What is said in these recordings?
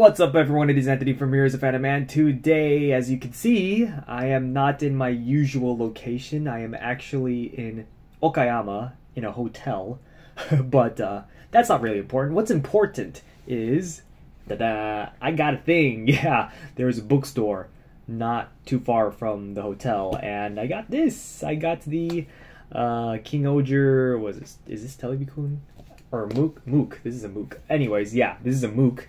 What's up, everyone? It is Anthony from Heroes of Fandom, and today, as you can see, I am not in my usual location. I am actually in Okayama, in a hotel, but that's not really important. What's important is, ta-da, I got a thing. Yeah, there was a bookstore not too far from the hotel, and I got this. I got the King-Ohger, is this Telebikun? Or Mook. This is a Mook. Anyways, yeah, this is a Mook.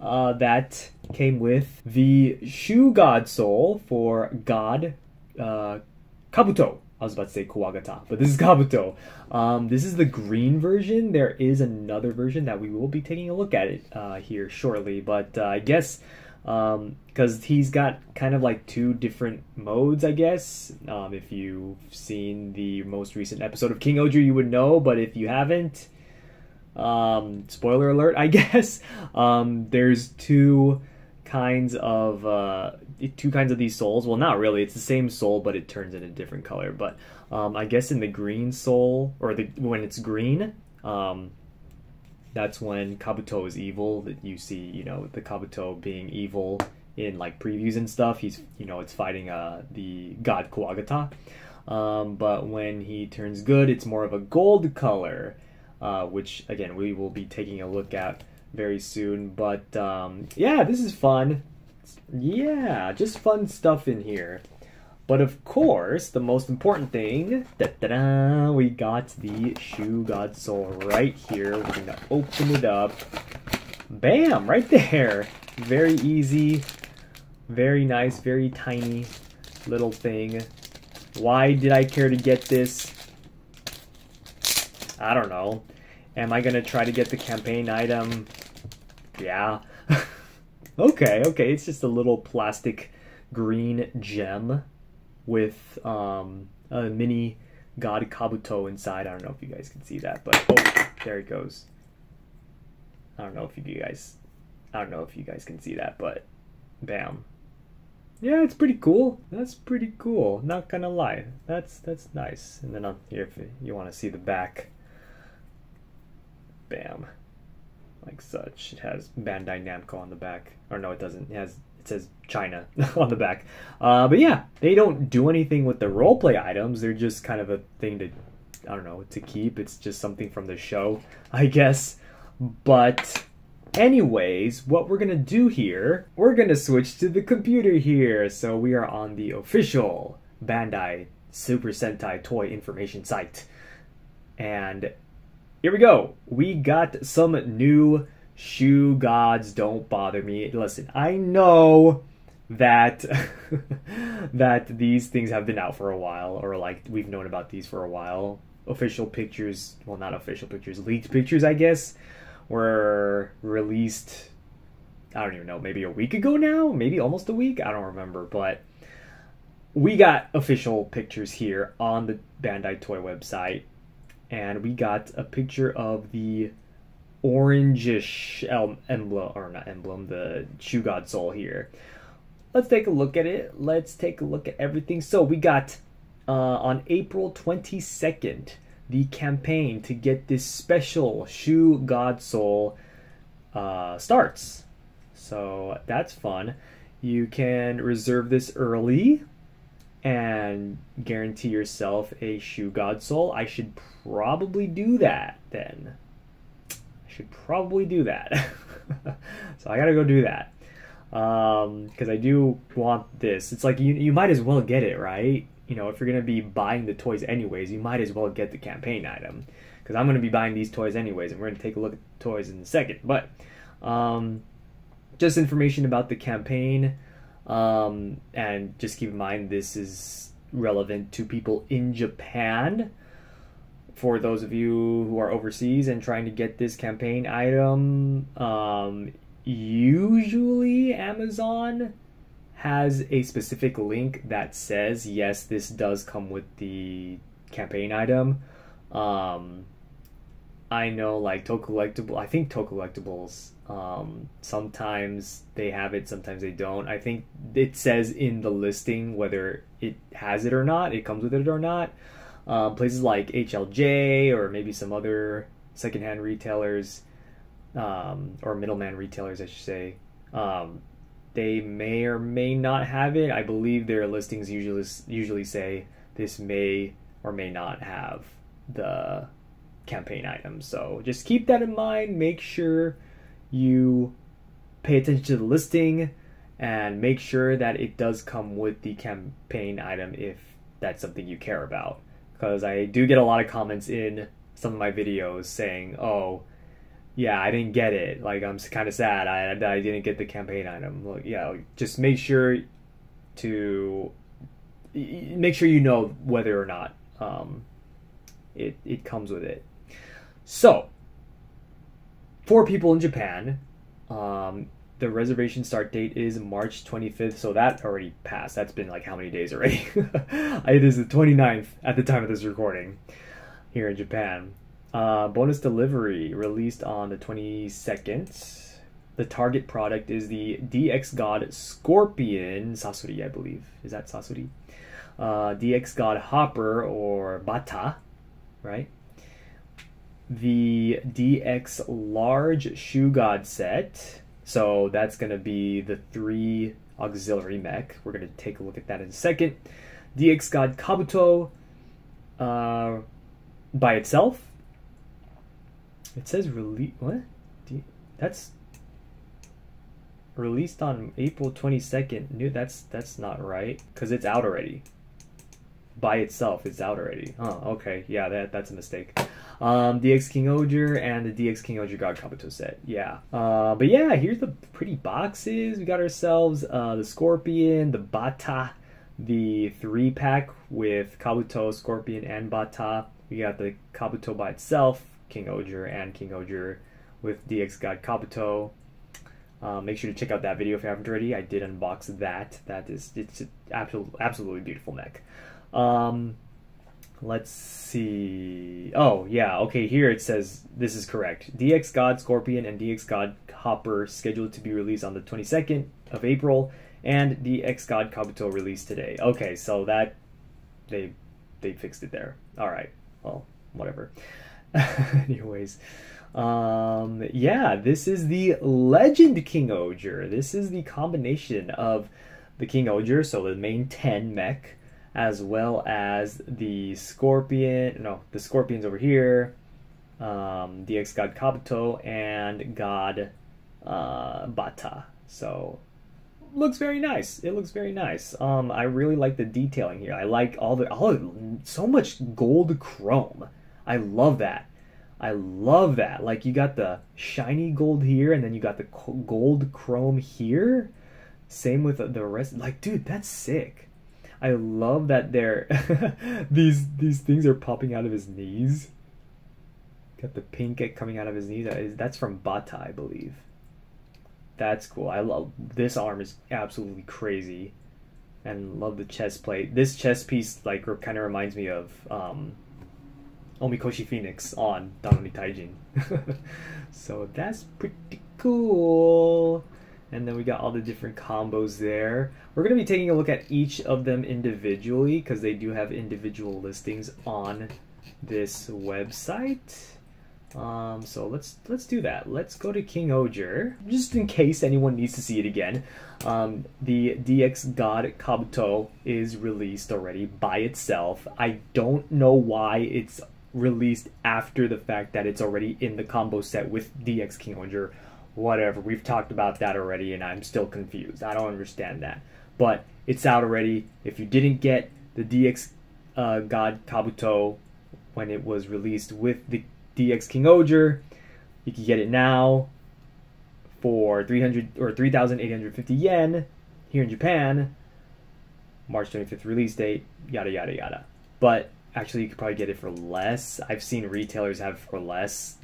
That came with the Shoe God Soul for God Kabuto. I was about to say Kuwagata, but this is Kabuto. This is the green version. There is another version that we will be taking a look at it here shortly, but I guess because he's got kind of like two different modes, I guess. If you've seen the most recent episode of King-Ohger, you would know, but if you haven't, spoiler alert, I guess. There's two kinds of these souls. Well, not really, it's the same soul, but it turns in a different color. But I guess in the green soul, or when it's green, that's when Kabuto is evil. That you see, you know, the Kabuto being evil in like previews and stuff. He's, you know, it's fighting the god Kuwagata. But when he turns good, it's more of a gold color. Which, again, we will be taking a look at very soon. But, yeah, this is fun. Yeah, just fun stuff in here. But, of course, the most important thing, da-da-da, we got the Shoe God Soul right here. We're going to open it up. Bam, right there. Very easy, very nice, very tiny little thing. Why did I care to get this? I don't know. Am I gonna try to get the campaign item? Yeah. okay, it's just a little plastic green gem with a mini God Kabuto inside. I don't know if you guys can see that, but oh, there it goes. I don't know if you guys can see that, but bam. Yeah, it's pretty cool. That's pretty cool, not gonna lie. That's nice. And then on here, if you want to see the back, bam, like such. It has Bandai Namco on the back, or no, it doesn't. It says China on the back. But yeah, they don't do anything with the roleplay items. They're just kind of a thing to, I don't know, to keep. It's just something from the show, I guess. But anyways, what we're gonna do here, we're gonna switch to the computer here. So we are on the official Bandai Super Sentai toy information site, and here we go. We got some new Shoe Gods. Don't bother me. Listen, I know that that these things have been out for a while, or like we've known about these for a while. Official pictures, well, not official pictures, leaked pictures, I guess, were released, I don't even know, maybe a week ago now? Maybe almost a week? I don't remember, but we got official pictures here on the Bandai Toy website. And we got a picture of the orangish emblem, or not emblem, the Shoe God Soul here. Let's take a look at it. Let's take a look at everything. So we got, on April 22nd, the campaign to get this special Shoe God Soul starts. So that's fun. You can reserve this early and guarantee yourself a Shoe God Soul. I should probably do that then. I should probably do that. So I gotta go do that. Because I do want this. It's like you might as well get it, right? You know, if you're gonna be buying the toys anyways, you might as well get the campaign item. Because I'm gonna be buying these toys anyways, and we're gonna take a look at the toys in a second. But just information about the campaign. And just keep in mind, this is relevant to people in Japan. For those of you who are overseas and trying to get this campaign item, usually Amazon has a specific link that says, yes, this does come with the campaign item. I know, like, I think Toe Collectibles, sometimes they have it, sometimes they don't. I think it says in the listing whether it has it or not, it comes with it or not. Places like HLJ, or maybe some other secondhand retailers, or middleman retailers, I should say, They may or may not have it. I believe their listings usually say this may or may not have the campaign item. So just keep that in mind. Make sure you pay attention to the listing and make sure that it does come with the campaign item if that's something you care about. Because I do get a lot of comments in some of my videos saying, oh, yeah, I didn't get it. Like, I'm kind of sad I didn't get the campaign item. Like, yeah, like, just make sure you know whether or not it comes with it. So, for people in Japan, the reservation start date is March 25th, so that already passed. That's been like how many days already? It is the 29th at the time of this recording here in Japan. Bonus delivery released on the 22nd. The target product is the DX God Scorpion, Sasori, I believe. Is that Sasori? DX God Hopper or Bata, right? The DX Large Shoe God set. So that's going to be the 3 auxiliary mech. We're going to take a look at that in a second. DX God Kabuto by itself. It says release. What? That's released on April 22nd. No, that's not right because it's out already. By itself, it's out already. Oh, okay. Yeah, that's a mistake. DX King-Ohger and the DX King-Ohger God Kabuto set. Yeah. But yeah, here's the pretty boxes. We got ourselves the Scorpion, the Bata, the 3-pack with Kabuto, Scorpion, and Bata. We got the Kabuto by itself, King-Ohger, and King-Ohger with DX God Kabuto. Make sure to check out that video if you haven't already. I did unbox that. It's an absolutely beautiful mech. Let's see. Oh, yeah. Okay, here it says this is correct. DX God Scorpion and DX God Hopper scheduled to be released on the 22nd of April, and DX God Kabuto released today. Okay, so that they fixed it there. All right. Well, whatever. Anyways, yeah, this is the Legend King-Ohger. This is the combination of the King-Ohger, so the main 10 mech, as well as the Scorpion, no, the Scorpion's over here, DX God Kabuto, and God Bata. So, looks very nice. It looks very nice. I really like the detailing here. I like so much gold chrome. I love that. I love that. Like, you got the shiny gold here, and then you got the gold chrome here. Same with the rest. Like, dude, that's sick. I love that they're these things are popping out of his knees. Got the pink coming out of his knees. That's from Bata, I believe. That's cool. I love this arm is absolutely crazy, and love the chest plate. This chest piece like kind of reminds me of Omikoshi Phoenix on Domini Taijin. So that's pretty cool. And then we got all the different combos there. We're going to be taking a look at each of them individually because they do have individual listings on this website. So let's do that. Let's go to King-Ohger just in case anyone needs to see it again. The DX God Kabuto is released already by itself. I don't know why it's released after the fact that it's already in the combo set with DX King-Ohger. Whatever, we've talked about that already, and I'm still confused. I don't understand that. But it's out already. If you didn't get the DX God Kabuto when it was released with the DX King-Ohger, you can get it now for 3,850 yen here in Japan. March 25th release date, yada yada yada. But actually, you could probably get it for less. I've seen retailers have for less.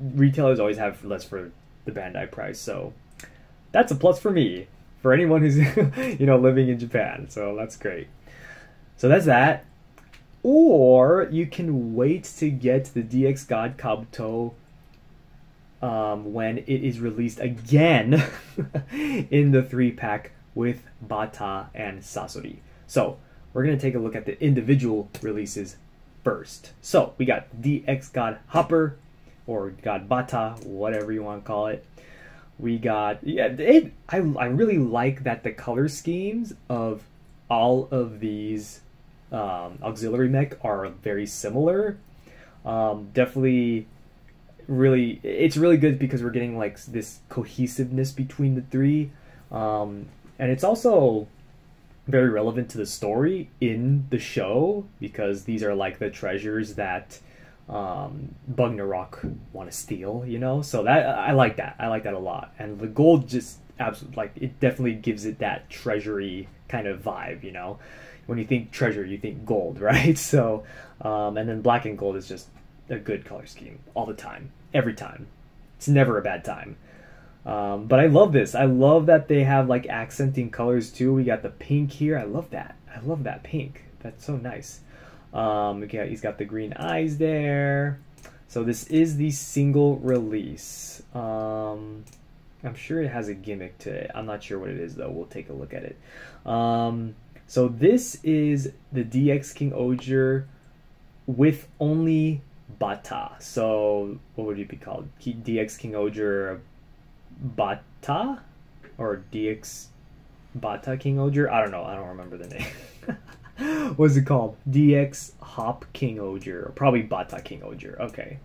Retailers always have less for the Bandai price, so that's a plus for me, for anyone who's living in Japan. So that's great. So that's that. Or you can wait to get the DX God Kabuto when it is released again in the 3-pack with Bata and Sasori. So we're going to take a look at the individual releases first. So we got DX God Hopper, or God Bata, whatever you want to call it. We got, yeah, I really like that the color schemes of all of these auxiliary mech are very similar. Definitely really, it's really good because we're getting like this cohesiveness between the three. And it's also very relevant to the story in the show because these are like the treasures that Bugnarok want to steal, you know. So that I like that a lot, and the gold just absolutely, like, it definitely gives it that treasury kind of vibe, you know. When you think treasure, you think gold, right? So and then black and gold is just a good color scheme all the time, every time. It's never a bad time. But I love this. I love that they have like accenting colors too. We got the pink here. I love that. I love that pink. That's so nice. Okay, he's got the green eyes there. So this is the single release. I'm sure it has a gimmick to it. I'm not sure what it is though. We'll take a look at it. So this is the DX King-Ohger with only Bata. So what would it be called? DX King-Ohger Bata or DX Bata King-Ohger? I don't know. I don't remember the name. What's it called? DX Hop King-Ohger, probably Bata King-Ohger. Okay,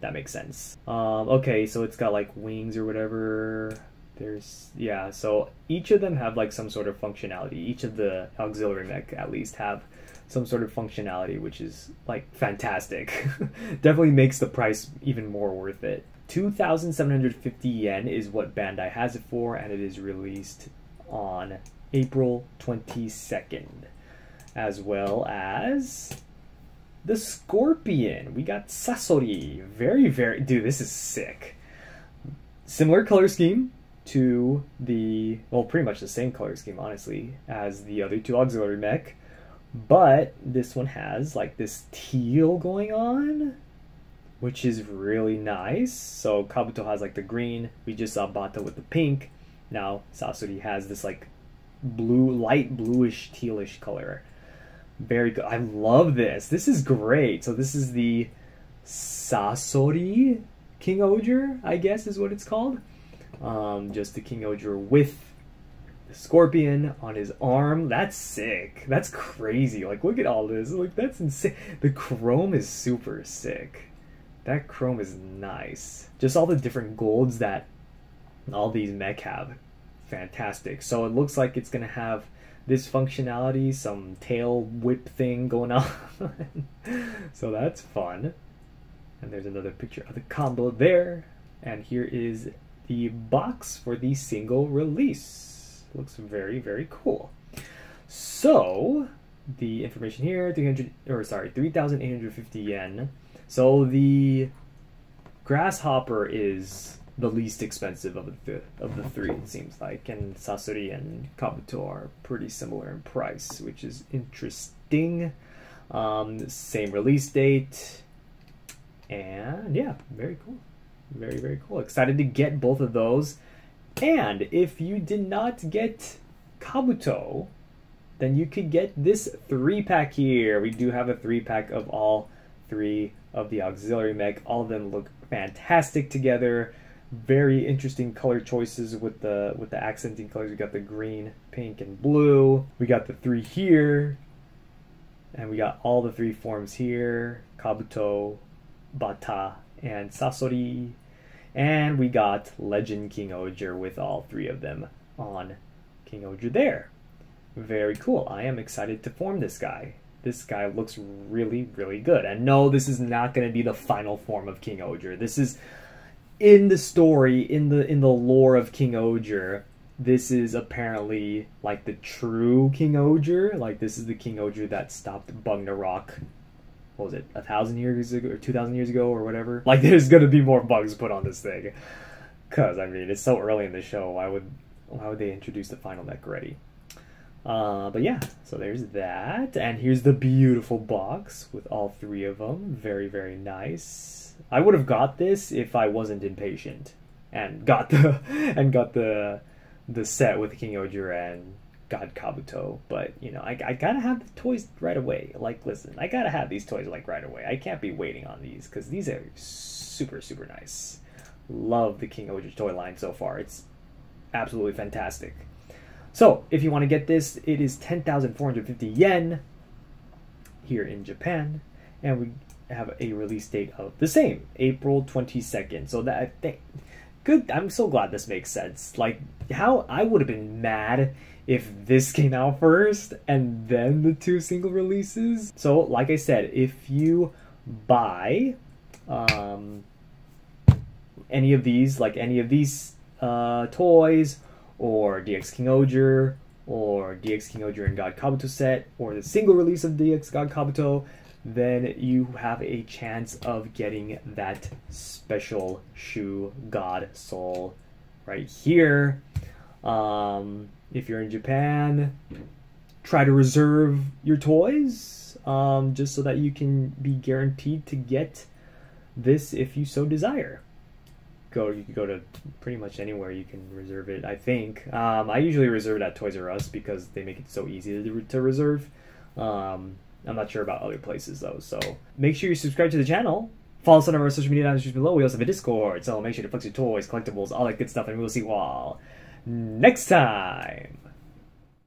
that makes sense. Okay, so it's got like wings or whatever. There's, yeah, so each of them have like some sort of functionality. Each of the auxiliary mech at least have some sort of functionality, which is like fantastic. Definitely makes the price even more worth it. 2,750 yen is what Bandai has it for, and it is released on April 22nd. As well as the Scorpion. We got Sasori. Very, very... Dude, this is sick. Similar color scheme to the... Well, pretty much the same color scheme, honestly, as the other two auxiliary mech. But this one has, like, this teal going on, which is really nice. So Kabuto has, like, the green. We just saw Bata with the pink. Now Sasori has this, like, blue, light bluish, tealish color. Very good. I love this. This is great. So this is the Sasori King-Ohger, I guess is what it's called. Just the King-Ohger with the Scorpion on his arm. That's sick. That's crazy. Like, look at all this. Like, that's insane. The chrome is super sick. That chrome is nice. Just all the different golds that all these mech have. Fantastic. So it looks like it's gonna have this functionality, some tail whip thing going on. So that's fun. And there's another picture of the combo there. And here is the box for the single release. Looks very, very cool. So the information here, 3,850 yen. So the Grasshopper is the least expensive of the three, it seems like, and Sasori and Kabuto are pretty similar in price, which is interesting. Same release date, and yeah, very cool, very, very cool. Excited to get both of those. And if you did not get Kabuto, then you could get this 3-pack here. We do have a 3-pack of all three of the auxiliary mech. All of them look fantastic together. Very interesting color choices with the accenting colors. We got the green, pink, and blue. We got the three here, and we got all the three forms here: Kabuto, Bata, and Sasori. And we got Legend King-Ohger with all three of them on King-Ohger there. Very cool. I am excited to form this guy. This guy looks really, really good. And no, this is not going to be the final form of King-Ohger. This is in the story, in the lore of King-Ohger, this is apparently like the true King-Ohger. Like, this is the King-Ohger that stopped Bugnarok. What was it, 1,000 years ago or 2,000 years ago or whatever? Like, there's gonna be more bugs put on this thing, cause I mean, it's so early in the show. Why would they introduce the final mech already? But yeah, so there's that, and here's the beautiful box with all three of them. Very, very nice. I would have got this if I wasn't impatient and got the set with King-Ohger and God Kabuto, but you know, I gotta have the toys right away. Like, listen, I gotta have these toys like right away. I can't be waiting on these because these are super, super nice. love the King-Ohger toy line so far. It's absolutely fantastic. So if you want to get this, it is 10,450 yen here in Japan, and we have a release date of the same, April 22nd. So that, I think, good. I'm so glad this makes sense. Like, how I would have been mad if this came out first and then the two single releases. So like I said, if you buy any of these, like any of these toys, or DX King-Ohger, or DX King-Ohger and God Kabuto set, or the single release of DX God Kabuto, then you have a chance of getting that special shoe, God Soul, right here. If you're in Japan, try to reserve your toys, just so that you can be guaranteed to get this if you so desire. You can go to pretty much anywhere you can reserve it, I think. I usually reserve it at Toys R Us because they make it so easy to reserve. I'm not sure about other places though, so make sure you subscribe to the channel. Follow us on our social media down in the description below. We also have a Discord, so make sure to flex your toys, collectibles, all that good stuff, and we'll see you all next time!